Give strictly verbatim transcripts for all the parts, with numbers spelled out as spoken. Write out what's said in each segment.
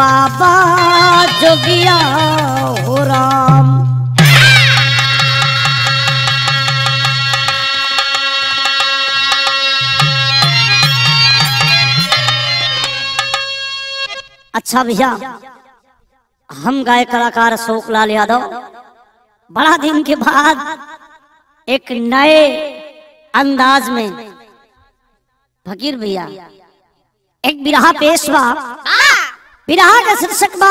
बाबा जोगिया हो राम। अच्छा भैया, हम गायक कलाकार सोखलाल यादव बड़ा दिन के बाद एक नए अंदाज में फकीर भैया एक बिरहा पेश बा। बिरहा का शीर्षक बा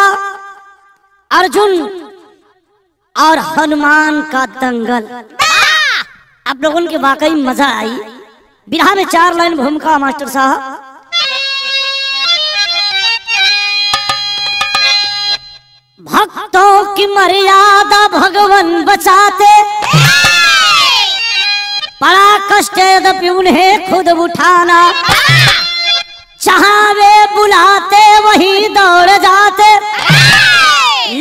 अर्जुन और हनुमान का दंगल। आप लोगों के वाकई मजा आई। बिरहा में चार लाइन भूमिका मास्टर साहब। भक्तों की मर्यादा भगवान बचाते, बड़ा कष्ट यद्यपि उन्हें खुद उठाना, जहाँ वे बुलाते वही दौड़ जाते,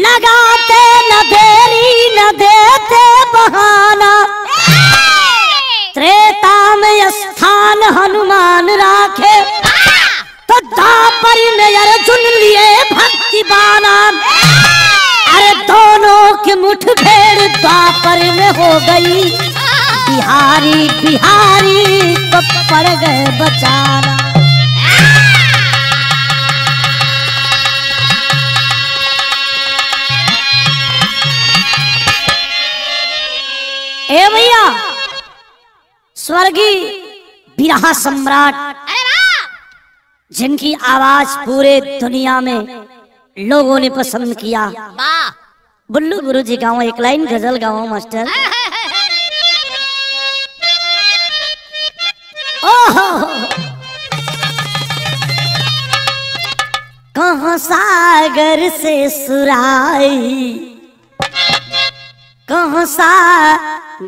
लगाते न देरी न देते बहाना, त्रेता में स्थान हनुमान राखे, तो दापरी में अर्जुन लिए भक्ति बाना। अरे दोनों की मुठभेड़ द्वापर में हो गई, बिहारी बिहारी तो पड़ गए बचाना। ए भैया, स्वर्गीय बिरहा सम्राट जिनकी आवाज पूरे दुनिया में लोगों ने पसंद किया, बुल्लू गुरुजी गाओ एक लाइन गजल गाओ मास्टर। ओहो कहाँ सागर से सुराई, कहाँ सा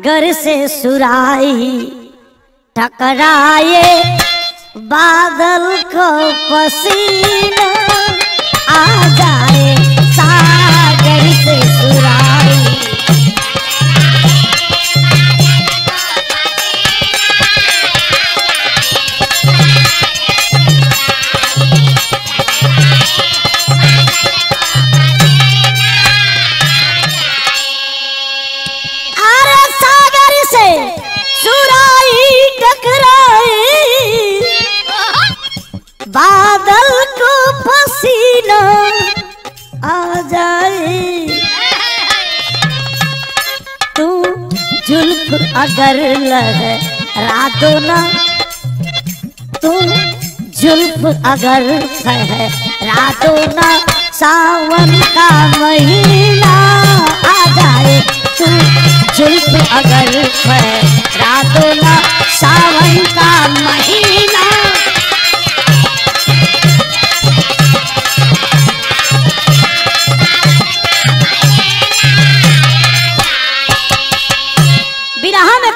गर से सुराई, टकराए बादल को पसीना आ जाए, सागर से सुराई। बादल को पसीना आ जाए, तू जुल्फ अगर लहरा ना, तू जुल्फ अगर लहरा ना, सावन का महीना आ जाए, तू जुल्फ अगर लहरा ना, सावन का महीना।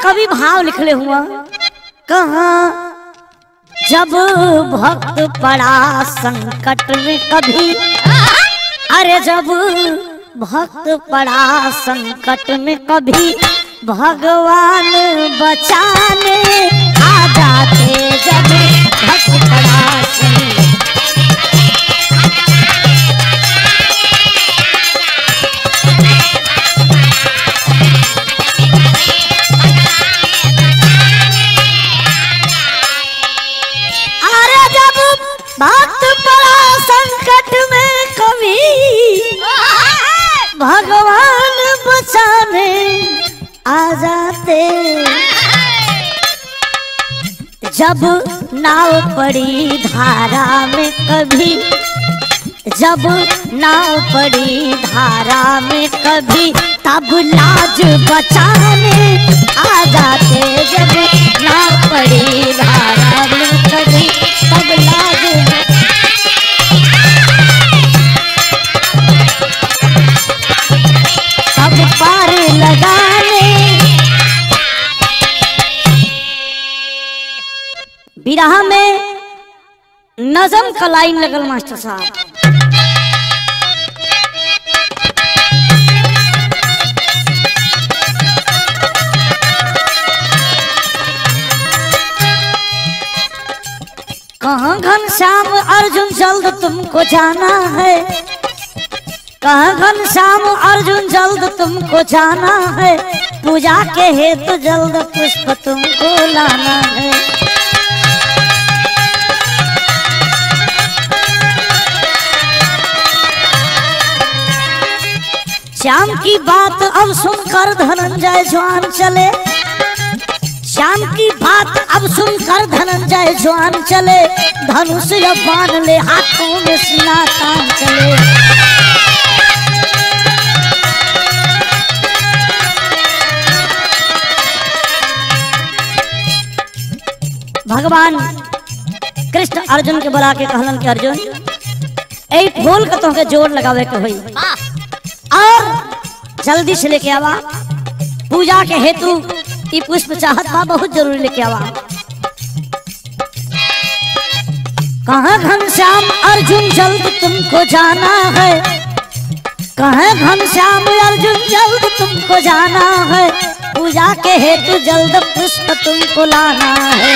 कभी भाव लिखले हुआ, कहाँ जब भक्त पड़ा संकट में कभी, अरे जब भक्त पड़ा संकट में कभी, भगवान बचाने आ जाते, जब भक्त पड़ा संकट। भक्त पड़ा संकट में कभी, भगवान बचाने आ जाते, जब नाव पड़ी धारा में कभी, जब नाव पड़ी धारा में कभी, तब लाज बचाने आ जाते, जब नाव पड़ी धारा में कभी, तब लाज। सब पार लगाने। बिरहा में नजम का लाइन लगल मास्टर साहब। कहाँ घनश्याम अर्जुन जल्द तुमको जाना है, कहा घनश्याम अर्जुन जल्द तुमको जाना है, पूजा के हेतु जल्द पुष्प तुमको लाना है। श्याम की बात अब सुनकर धनंजय जवान चले, श्याम की बात अब सुनकर धनंजय जवान चले, धनुष या बाण ले हाथों में सीना तान चले। भगवान कृष्ण अर्जुन के बुला के कहलन के अर्जुन ए फूल के तोहके जोर लगावे के होई और जल्दी से लेके आवा, पूजा के हेतु ये पुष्प चाहत बा बहुत जरूरी लेके आवा। कहाँ घनश्याम अर्जुन जल्द तुमको जाना है, कहाँ घनश्याम अर्जुन जल्द तुमको जाना है, पूजा के हेतु जल्द पुष्प तुमको लाना है।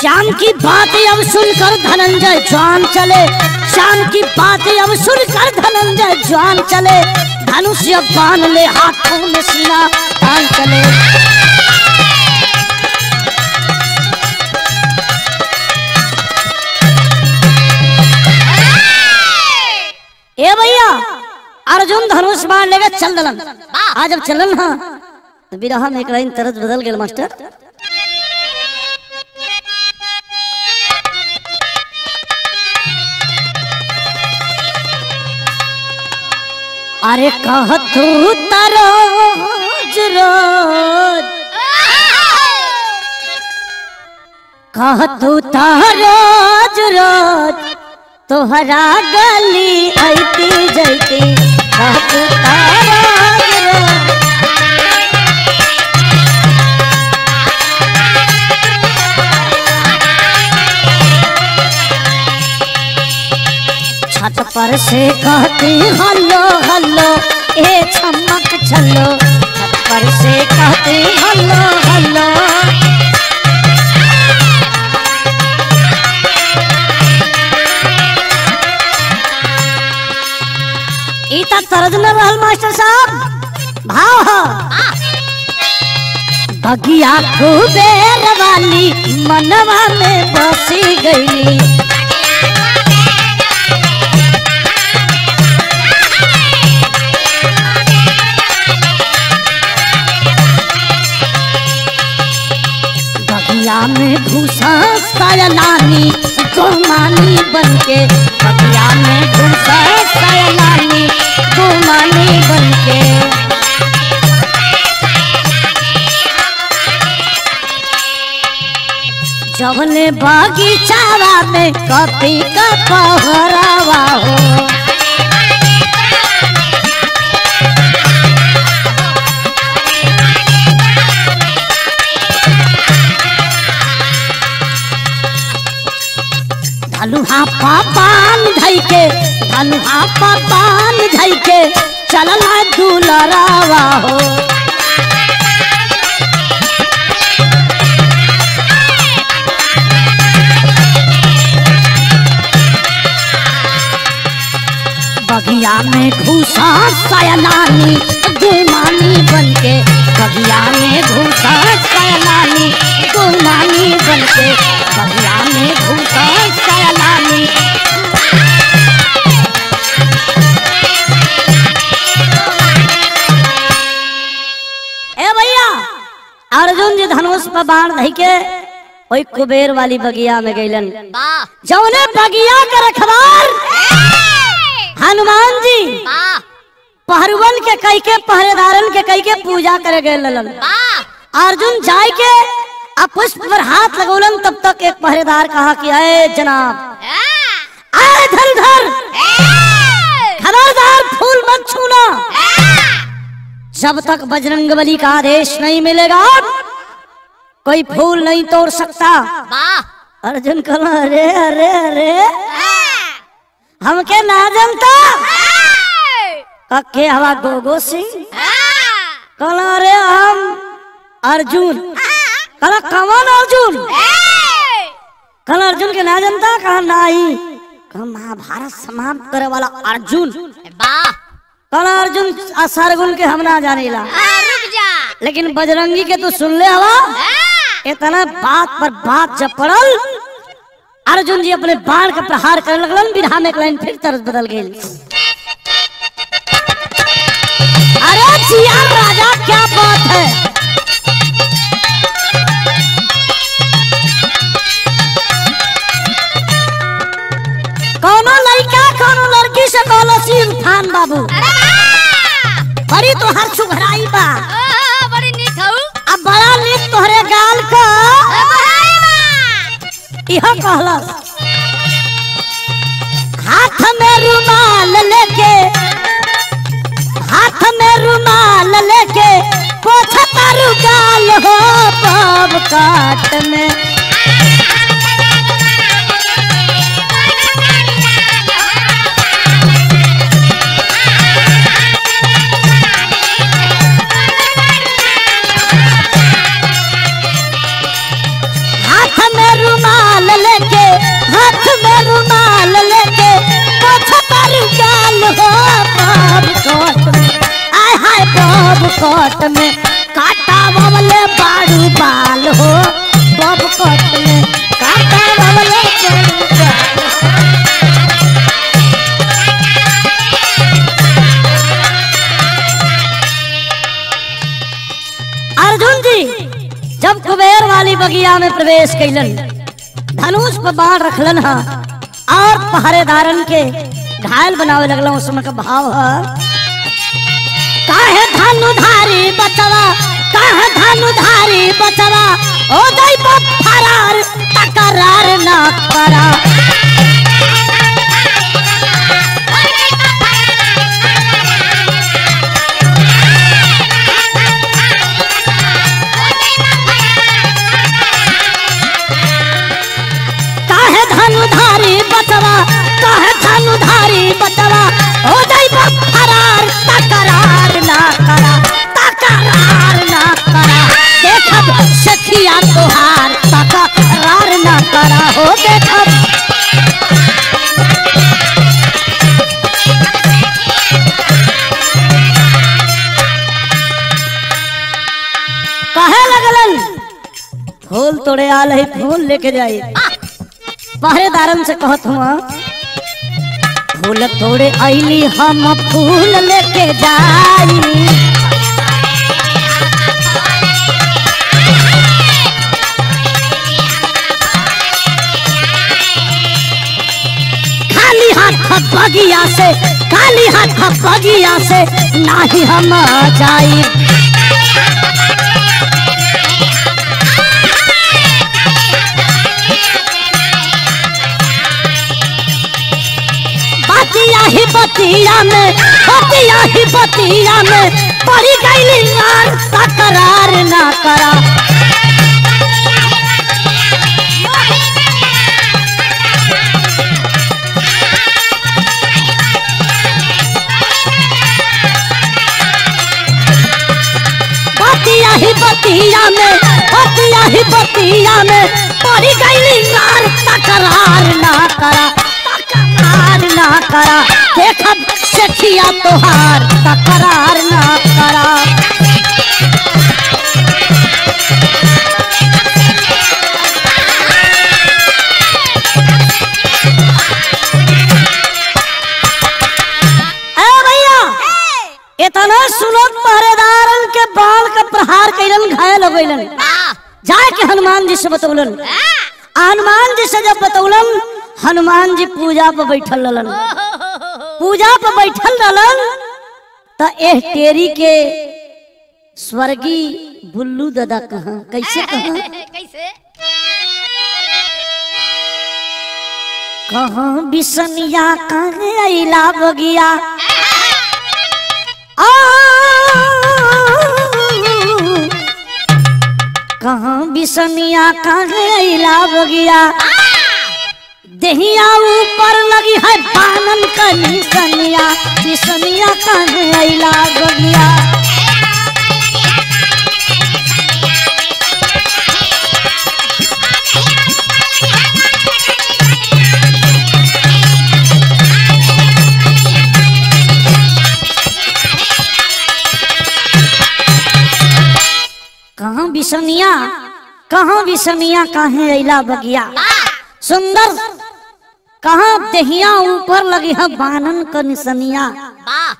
श्याम की बातें अब सुनकर धनंजय जवान चले, श्याम की बातें अब सुनकर धनंजय जवान चले, धनुष बाण ले हाथों में सीना तान चले। ए भैया अर्जुन धनुष बाण लेके चल दलन, आज अब चलन ना तो बिरहा में एक लाइन तरज बदल गया मास्टर। अरे कहतू तरोज रोज, कहतू तरोज रोज तोहरा गली आती जाती, कहतू तरोज रोज। छत पर से कहती हल्लो हल्लो ए चमक चलो, छत पर से कहती हल्लो हल्लो। इतना तरज न रहल मास्टर साहब भाव हो, बगिया कुबेर वाली मनवा में बसी गई, में घुसा सयलानी गोमानी बनके, बगिया में घुसा सयलानी गोमानी बनके। जवने बगीचावा में कपी का पहरावा हो, धनुहा पान धई के, धनुहा पान धई के चलला दुलरावा हो। बगिया में घुसा सयलानी गोमानी बनके, बगिया में घुसा सयलानी गोमानी बनके, बगिया में घुसा अर्जुन जी धनुष पर बाण धई के ओई कुबेर वाली बगिया में गईलन, जौने बगिया के रखवार हनुमान जी पहरुवन के कई के पहरेदारन के कई के पूजा करे गईलन। अर्जुन जाय के अब पुष्प पर हाथ लगौलन, तब तक एक पहरेदार कहा कि अरे जनाब आए धर धर खबरदार फूल मत छूना, जब तक बजरंगबली का आदेश नहीं मिलेगा कोई फूल नहीं तोड़ सकता। अर्जुन कहला अरे अरे अरे हमके ना जनता कक्के हवा गोगो सिंह, कहला अरे हम अर्जुन कला कौन अर्जुन कल अर्जुन के ना जनता कहा नहीं कहा महाभारत समाप्त करे वाला अर्जुन कल अर्जुन असरगुन के हम ना जाने ला लेकिन बजरंगी के तो सुन ले हवा इतना बात पर बात जब पड़ल अर्जुन जी अपने बाण का प्रहार करने लगलन बिरहा में लाइन फिर तरस बदल गई। अरे सियाम राजा क्या बात है कौनो लड़का कौनो लड़की से कौनो सिर खान बाबू बड़ी तो हर सुघराई बा बड़ी नीक हूं अब बड़ा नीक तोहरे गाल का यह कहला हाथ में रुमाल लेके हाथ में रुमाल लेके पोछा तारू गाल हो पाव काट में हाथ में रुमाल लेके हाथ में रुमाल लेके पोछा तारू गाल हो पाव काट बब कोट में काटा बबले बारू बाल हो बब कोट में काटा बबले बारू बाल अर्जुन जी जब कुबेर वाली बगिया में प्रवेश कैलन धनुष पर बाण रखलन हा और पहरेदारन के घायल बनावे लगला उसमें का भाव है काहे धनुधारी बचवा काहे धनुधारी बचवा ओ जाइब फरार तकरार ना करा काहे धनुधारी बचवा काहे धनुधारी बचवा ओ जाइब फरार तकरार ना करा तकरार ना करा देखब सखिया तोहार तकरार ना करा हो देखब कहे लगलन फूल तोड़े आल है फूल लेके जाई पहरेदारन से कहत हुआ फूल तोड़े आईली हम फूल लेके जाई खाली हाथ बगिया से खाली हाथ बगिया से नाही हम जाई ही बतिया में बतिया ही बतिया में पड़ी गई यार तकरार ना करा बतिया ही बतिया में बतिया ही बतिया में पड़ी गई यार तकरार ना करा ना करा देखब सखिया तोहार तकरार ना करा ए भैया इतना सुनत पहरेदारन के बाल का प्रहार कैलन घायल हो गइलन जाके हनुमान जी से बतौलन हनुमान जी से जब बतौलन हनुमान जी पूजा पर बैठल रहलन पूजा पर बैठल रहलन तो एह टेरी के स्वर्गी बुल्लू दादा कहां कैसे कहां कैसे कहां बिसनिया कहां आइला बगिया आ कहां बिसनिया कहां आइला बगिया देहिया ऊपर लगी है बानन का निसनिया निसनिया कहाँ आइला बगिया बगिया कहाँ विषमिया काहे अला बगिया सुंदर कहाँ देहिया ऊपर लगी है बानन का निशनिया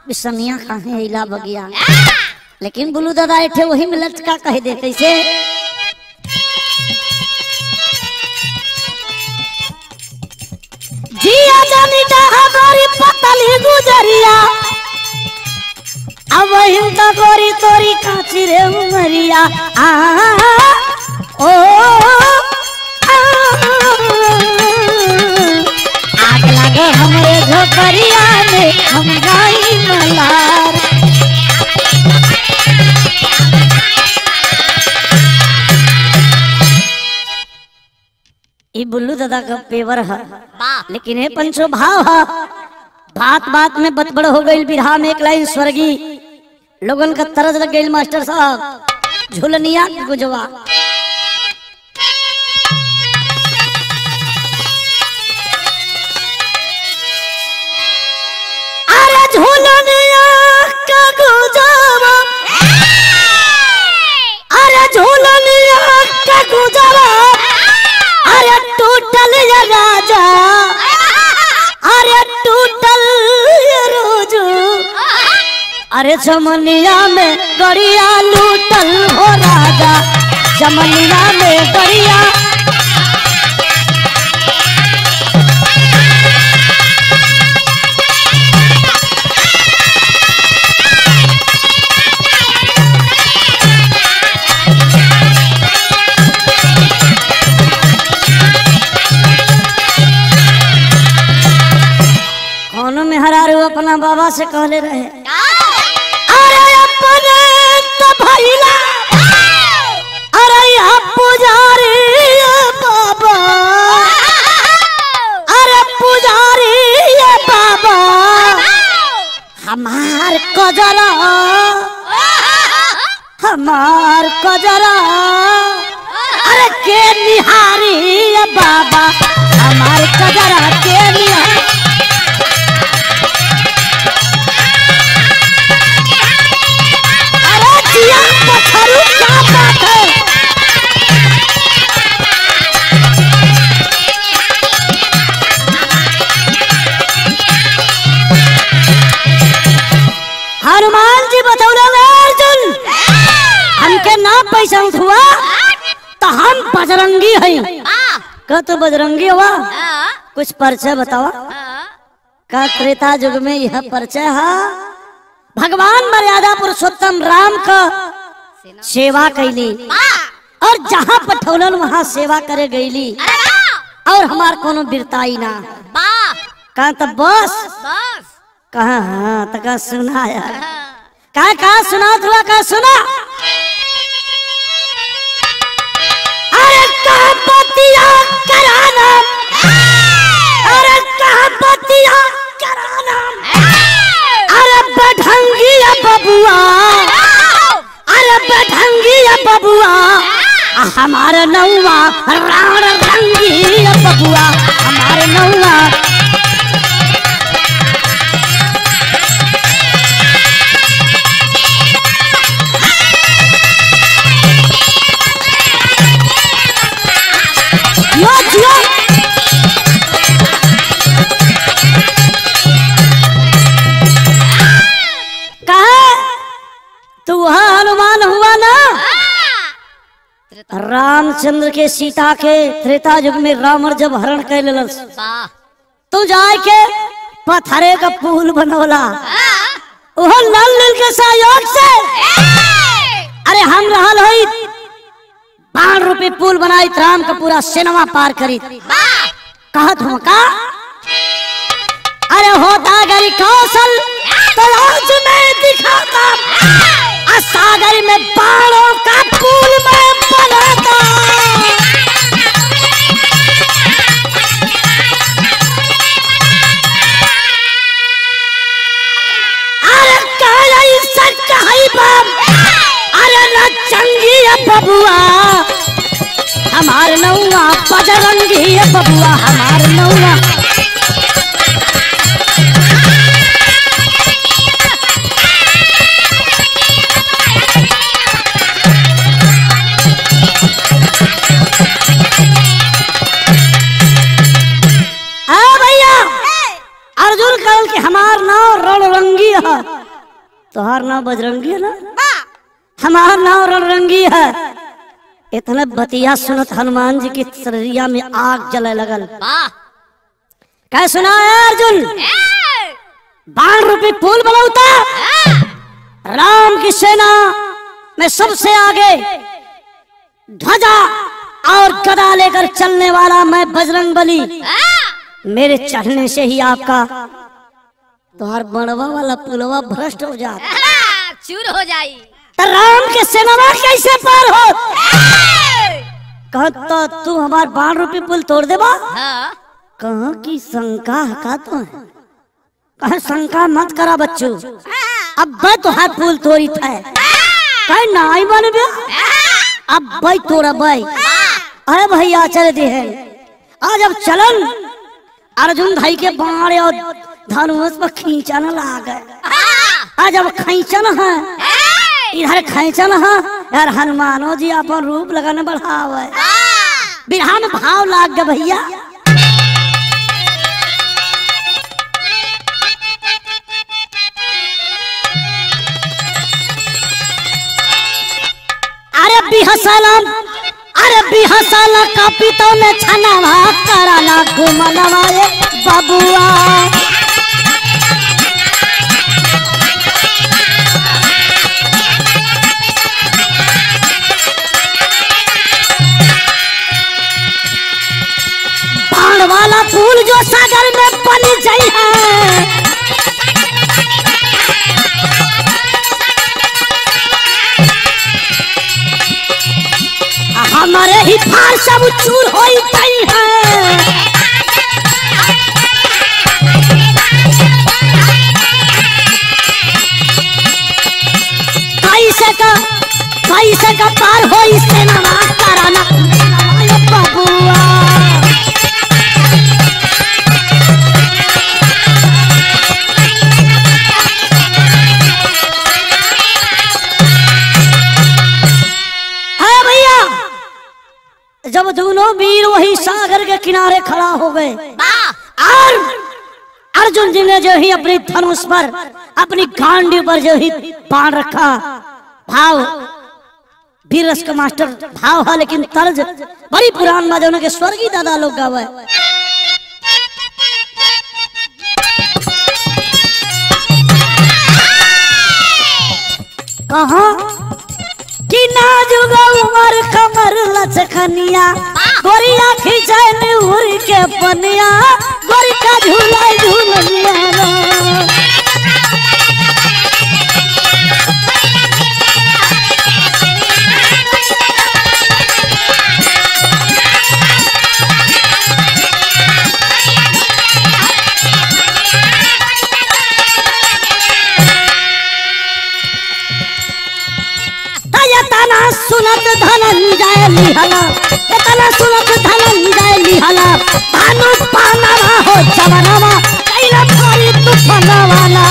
विषमिया काहे अला बगिया। लेकिन बुल्लू दादा ऐठे वही मिलत का कह दे कैसे जिया जानी जहादारी पतली गुजरिया अब हिंद गोरी तोरी काची रे उमरिया आ ओ आग लगे हमरे झोपड़िया में हम गाई मलार ये बुल्लू दादा का पेवर है लेकिन ये पंचो भाव है। बात बात में बतबड़ हो गई बिरहा में एक लाइन स्वर्गी लोगन का तरस लग गई मास्टर साहब झुलनिया गुजवा अरे झुलनिया का गुजवा अरे झुलनिया का गुजवा अरे टूटल ये राजा अरे टूटल ये रोजू अरे जमनिया में गड़िया लूटल हो राजा जमनिया में गड़िया अपना बाबा से कहले रहे अरे अपने तो भैला अरे यहाँ पुजारी बाबा अरे पुजारी बाबा हमार कजरा हमार कजरा अरे के निहारी बाबा हमार कजरा के निहारी हनुमान जी बतौला अर्जुन हमके ना पैसा हुआ तो हम बजरंगी है का तो बजरंगी हुआ कुछ परिचय बताओ का त्रेता युग में यह परिचय है भगवान मर्यादा पुरुषोत्तम राम का सेवा कैली और जहाँ पठौलन वहाँ सेवा करे गईली और हमार कोनो बिरताई ना कहा तब बस कहा हाँ तका सुना यार कहा कहा सुना थोड़ा कहा सुना अरे कहा पतिया कराना अरे कहा पतिया कराना अरे बढंगी बबुआ अरे बढंगी बबुआ हमारा नौवा राण रंगी बबुआ हमारा नौवा यो जियो कहा तू हनुमान हुआ ना रामचंद्र के सीता के त्रेता युग में रावण जब हरण कर लेलस तू जाए के पत्थरे का पुल बनौला ओहो लाल नील के सहयोग से अरे हम रहल हई बारह रुपए पुल बनाई राम का पूरा सिनेमा पार करी कहा धोखा अरे होता गरी कौशल तलाश में दिखाता सागर में बाणों का पुल में बनाता अरे काया सच कही बाप अरे न चंगी बबुआ हमार नौवा बजरंगी बबुआ हमार नौवा भाई हमार नाव रणरंगी है। तुहार नाव बजरंगी है ना? हमार नाव रणरंगी है। इतने बतिया सुनत हनुमान जी की शरीरिया में आग जले लगल। कह सुना अर्जुन, बाण रूपी फूल बलौता राम की सेना में सबसे आगे ध्वजा और गदा लेकर चलने वाला मैं बजरंगबली, मेरे चढ़ने से ही आपका तुहार बनवा वाला पुलवा भ्रष्ट हो जाता, चूर हो जाई। तो राम के सेना में कैसे पार हो? कहता तू हमार बाण रूपी पुल तोड़ देबा? कहाँ की शंका हका तो है। कह शंका मत करा बच्चू, अब भाई तुहार पुल तोड़ी था। कहीं ना आई बने भी अब भाई तोड़ा भाई। अरे भाई आचार्य जी है आज, अब चलन अर्जुन भाई के बाण और धनुष पर खींचना लाग आज। अब खींचना है इधर खींचना है यार, हनुमानो जी अपन रूप लगाने बढ़ावे बिरहा में भाव लाग गए भैया। अरे बिहसलम अरे बिहसला का पितो ने छनावा कराला घुमनवा ए बबुआ। बाण वाला फूल जो सागर में बन जाई है, हमारे ही फार सब चूर हो गई है। कैसे का कैसे का पार हो इससे नवा कराना बबुआ। जब दोनों वीर वही सागर के किनारे खड़ा हो गए और अर्जुन जी ने जो ही अपनी धनुष पर अपनी गांडीव पर जो ही बाण रखा, भाव वीर रस का मास्टर भाव है लेकिन तर्ज बड़ी पुरान बात है, के स्वर्गीय दादा लोग गावे। कहा कि नाजुगा उमर कमर लचकनिया गोरिया खिंचैन उड़ के पनिया गोरी का झूला झूलिया। सुनत धनंजय लिहला इतना सुनत धनंजय लिहला भानु पानवा हो जवनवा कैला भारी तूफानवाला।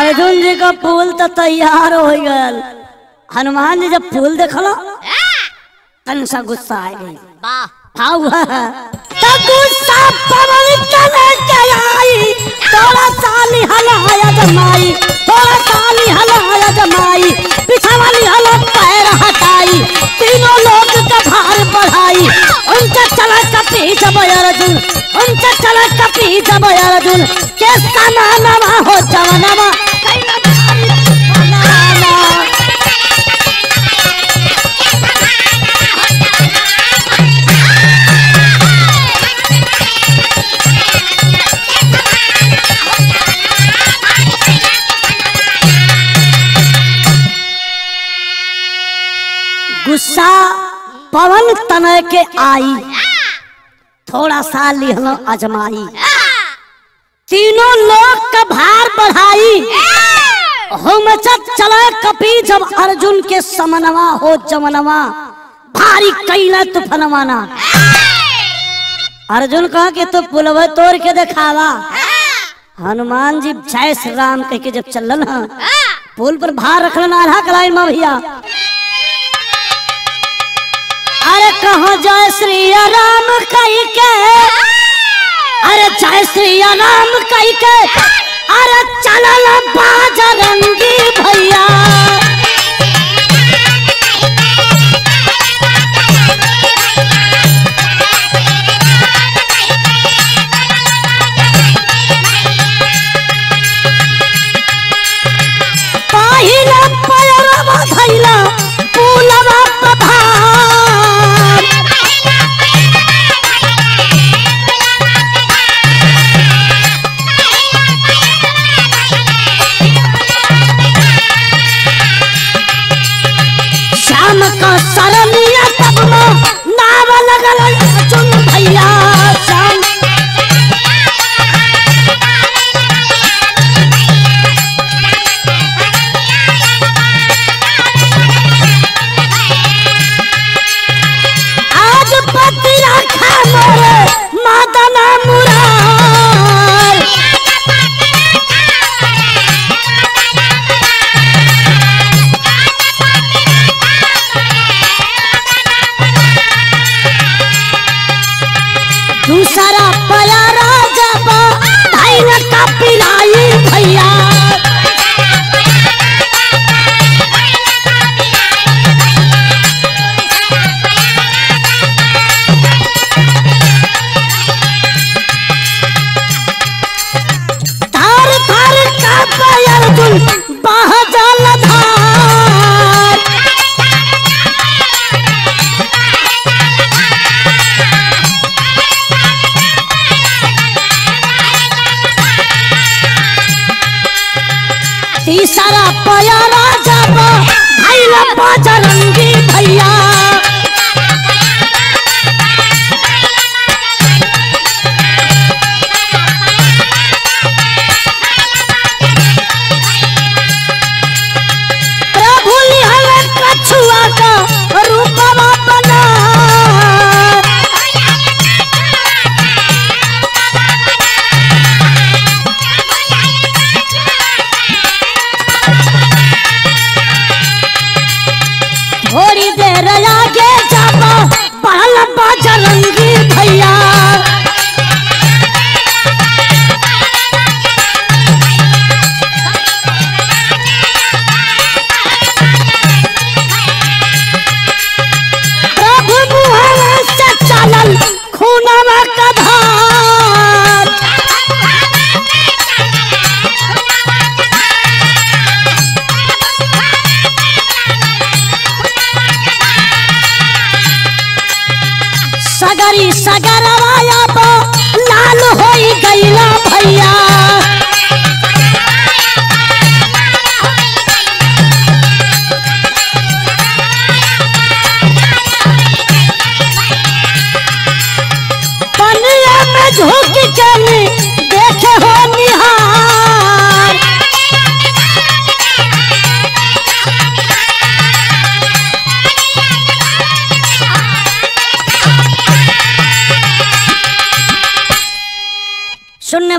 अर्जुन जी का फूल तो तैयार हो गया। हनुमान जी जब फूल देखलो तनसा गुस्सा आ गई, भाव तो गुस्सा पवन चले के आई थोड़ा साली हलाया जमाई थोड़ा साली हलाया जमाई पीछा वाली हला पैर हटाई तीनों लोग का भार बढ़ाई उनका चला का पीछा बयार जुल उनका चला का पीछा बयार जुल कैसा नामा हो जवाना गुस्सा पवन तनय के आई थोड़ा सा लिहना अजमाई तीनों लोग का भार बढ़ाई चला कपी जब अर्जुन के समनवा हो जमनवा भारी कैला तुफनवाना। अर्जुन कहा कि तू तो पुलवा तोड़ के देखावा। हनुमान जी जय श्री राम कह के जब चलन हा पुल पर भार रखना आधा कलाई मां भैया। अरे कहो जय श्री राम कह के, अरे जय श्री राम कह के, अरे चलल बजरंगी भैया। पहिला पैरवा धइला पुलवा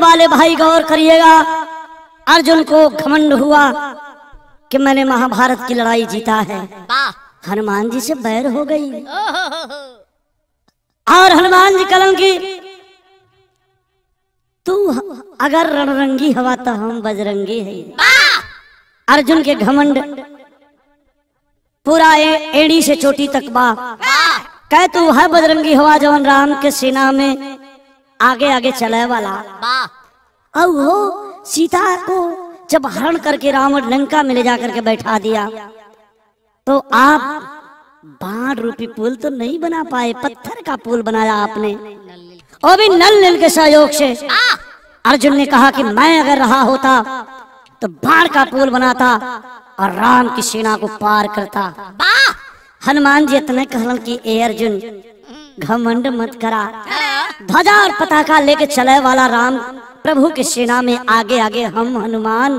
वाले भाई गौर करिएगा। अर्जुन को घमंड हुआ कि मैंने महाभारत की लड़ाई जीता है। हनुमान जी से बैर हो गई और हनुमान जी कलम की तू अगर रणरंगी हवा तो हम बजरंगी है। अर्जुन के घमंड पूरा एड़ी से चोटी तक बा कह तू है बजरंगी हुआ जवन राम के सेना में आगे आगे चले वाला। अब हो सीता को जब हरण करके राम लंका में ले जाकर के बैठा दिया तो आप बाढ़ रूपी पुल तो नहीं बना पाए, पत्थर का पुल बनाया आपने, और भी नल नल के सहयोग से। अर्जुन ने कहा कि मैं अगर रहा होता तो बाढ़ का पुल बनाता और राम की सेना को पार करता। हनुमान जी इतने कहलन कि ए अर्जुन घमंड मत करा, ध्वजा और पताका लेके चले वाला राम प्रभु की सेना में आगे आगे हम हनुमान,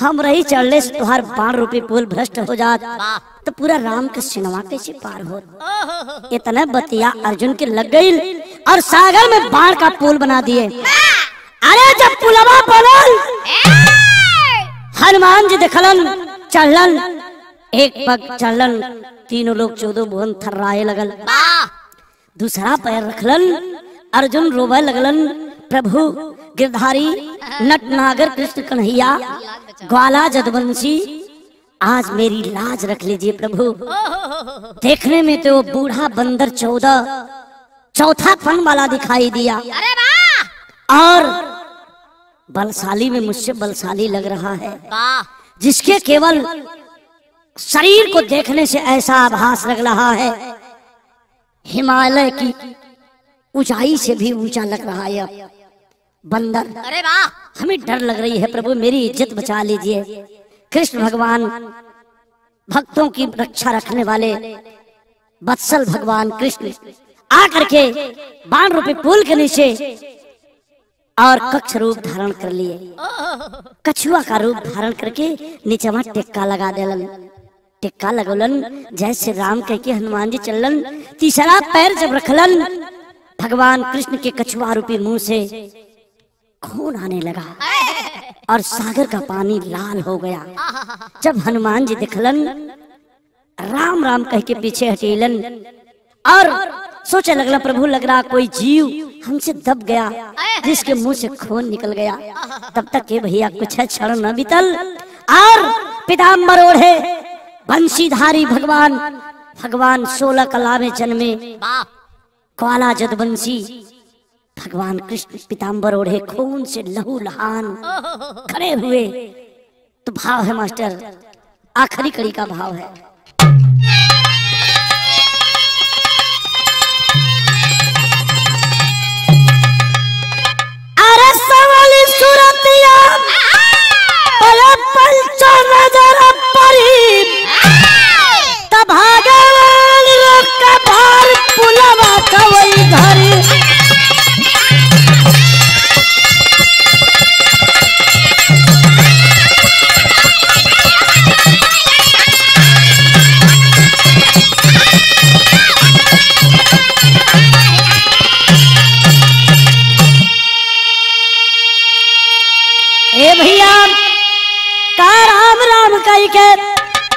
हम रही चढ़ले से तुहार बाढ़ रूपी पुल भ्रष्ट हो जात तो पूरा राम के सेना कैसे पार हो। इतने बतिया अर्जुन के लग गई और सागर में बाढ़ का पुल बना दिए। अरे जब पुलवा बनल हनुमान जी देखलन चढ़लन, एक पग चढ़लन, तीनों लोग चौदह भुवन थर्राए लगल। दूसरा पैर रखलन, अर्जुन रोवे लगलन, प्रभु गिरधारी नटनागर कृष्ण कन्हैया ग्वाला जदवंशी आज मेरी लाज रख लीजिए प्रभु। देखने में तो वो बूढ़ा बंदर चौदह चौथा फन वाला दिखाई दिया और बलशाली में मुझसे बलशाली लग रहा है, जिसके केवल शरीर को देखने से ऐसा आभास लग रहा है हिमालय की ऊंचाई से भी ऊंचा लग रहा है बंदर। अरे वाह, हमें डर लग रही है प्रभु, मेरी इज्जत बचा लीजिए। कृष्ण भगवान भक्तों की रक्षा रखने वाले बत्सल भगवान कृष्ण आ करके बाण रूपी पुल के नीचे और कक्ष रूप धारण कर लिए, कछुआ का रूप धारण करके नीचे वहां टिक्का लगा देलन। टिक्का लगोलन जय श्री राम कह के हनुमान जी चलन। तीसरा पैर जब रखलन भगवान कृष्ण के कछुआ रूपी मुंह से खून आने लगा और सागर का पानी लाल हो गया। जब हनुमान जी दिखलन राम राम कह के पीछे हटेलन और सोचे लगला प्रभु लग रहा कोई जीव हमसे दब गया जिसके मुंह से खून निकल गया। तब तक के भैया कुछ है क्षण न बीतल और पिताम्बर ओढ़े बंशीधारी भगवान भगवान सोलह कला में जन्मे काला जदवंशी भगवान कृष्ण पिताम्बर ओढ़े खून से लहू लहान खड़े हुए। तो भाव है मास्टर, आखिरी कड़ी का भाव है।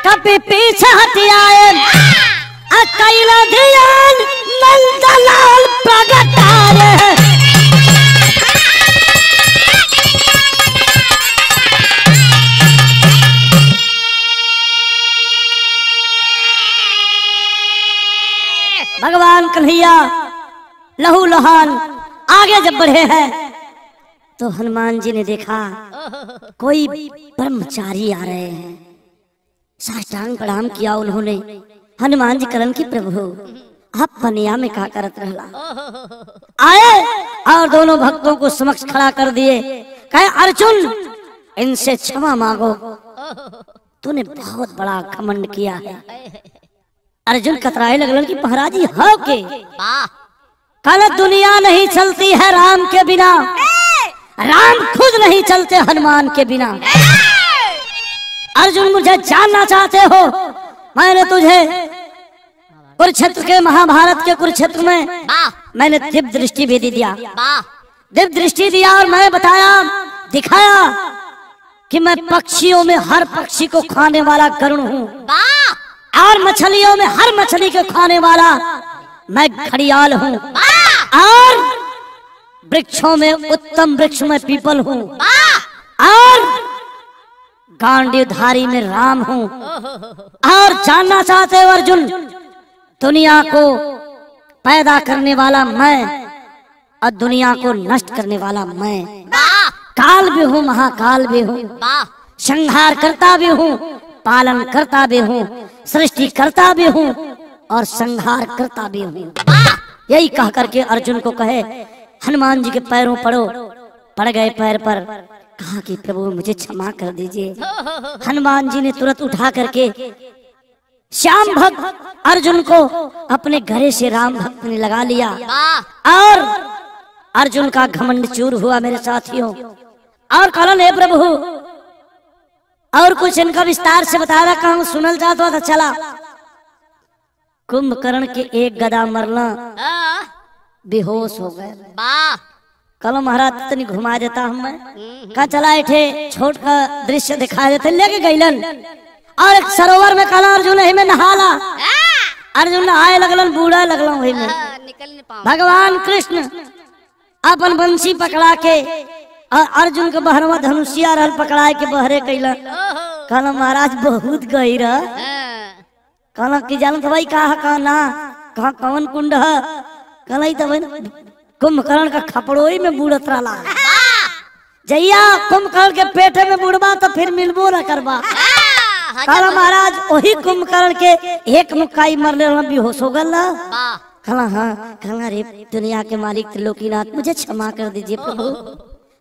कभी पीछे हथियाए अकेला ध्यान नंदलाल प्रगटाए। भगवान कन्हैया लहू लहान आगे जब बढ़े हैं तो हनुमान जी ने देखा कोई ब्रह्मचारी आ रहे हैं। साष्टांग प्रणाम किया उन्होंने। हनुमान जी करण की प्रभु आप पनिया में का करत रहला। आए और दोनों भक्तों को समक्ष खड़ा कर दिए। कहे अर्जुन इनसे क्षमा मांगो, तूने बहुत बड़ा घमंड किया है। अर्जुन कतराए लगलन कि महाराज जी हो के कल दुनिया नहीं चलती है राम के बिना, राम खुद नहीं चलते हनुमान के बिना। अर्जुन मुझे जानना चाहते हो, मैंने तुझे कुरुक्षेत्र के महाभारत के कुरुक्षेत्र में मैंने दिव्य दृष्टि भी दे दिया, दिव्य दृष्टि दिया और मैं बताया दिखाया कि मैं पक्षियों में हर पक्षी को खाने वाला गरुण हूँ और मछलियों में हर मछली को खाने वाला मैं घड़ियाल हूँ और वृक्षों में उत्तम वृक्ष में पीपल हूँ और गांडीवधारी में राम हूँ। और जानना चाहते हो अर्जुन दुनिया को पैदा करने वाला मैं और दुनिया को नष्ट करने वाला मैं। काल भी हूँ, महाकाल भी हूँ, संहार करता भी हूँ, पालन करता भी हूँ, सृष्टि करता भी हूँ और संहार करता भी हूँ। यही कह करके अर्जुन को कहे हनुमान जी के पैरों पड़ो। पड़ गए पैर पर, कहा कि प्रभु मुझे क्षमा कर दीजिए। हनुमान जी ने तुरंत उठा करके श्याम भक्त अर्जुन को अपने घरे से राम भक्त ने लगा लिया और अर्जुन का घमंड चूर हुआ मेरे साथियों। और कौन है प्रभु, और कुछ इनका विस्तार से बताया कहा सुनल जाता था। चला कुंभकर्ण के एक गदा मरना, बेहोश हो गए। कल महाराज इतनी घुमा देता हूँ मैं, कहा चला ऐठे छोट का दृश्य दिखा देते, लेके गैलन और एक सरोवर में कला अर्जुन ही में नहाला। अर्जुन आए लगलन, बूढ़ा लगल वही में। भगवान कृष्ण अपन बंसी पकड़ा के और अर्जुन के बहरवा धनुषिया रहल पकड़ा के बहरे कैलन। कहला महाराज बहुत गहरा, कहला कि जान भाई कहा कहा ना कहा कौन कुंड है। कहला तब कुंभकर्ण का खपड़ोई में बूढ़त रहा। जैया कुंभकर्ण के पेट में बूढ़बा तो फिर मिलबो न करबा। कहला महाराज वही कुंभकर्ण के एक मुक्काई मरले रहा, बेहोश हो गल। कहला हाँ, कहला रे दुनिया के मालिक लोकीनाथ मुझे क्षमा कर दीजिए प्रभु।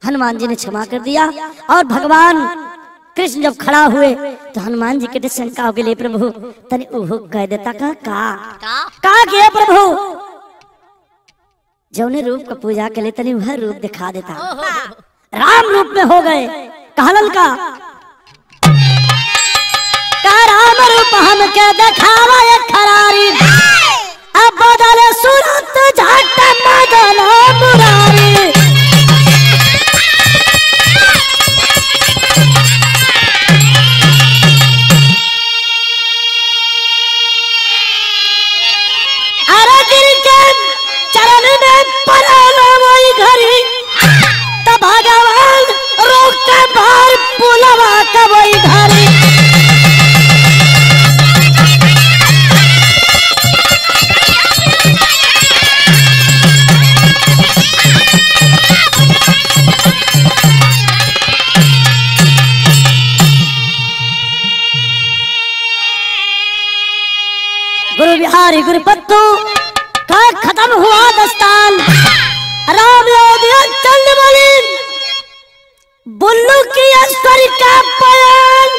हनुमान जी ने क्षमा कर दिया और भगवान कृष्ण जब खड़ा हुए तो हनुमान जी के शंका हो गई, प्रभु तने ओहो कह देता का का के प्रभु जौने रूप का पूजा के लिए तनी वह रूप दिखा देता। राम रूप में हो गए, कहलन का राम रूप हम के देखावा ये खरारी, अब बदले सूरत झट बदलो मुरारी। गुरु बिहारी गुरु पत्तू का खत्म हुआ दस्तान। राम चंद्रबली बुल्लू की ऐश्वर्य का बयान।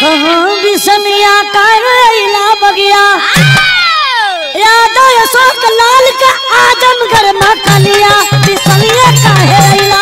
कहाँ बिसमिया कर बगिया, यादव अशोक लाल का आजमगढ़ में कलिया। बिसमिया का है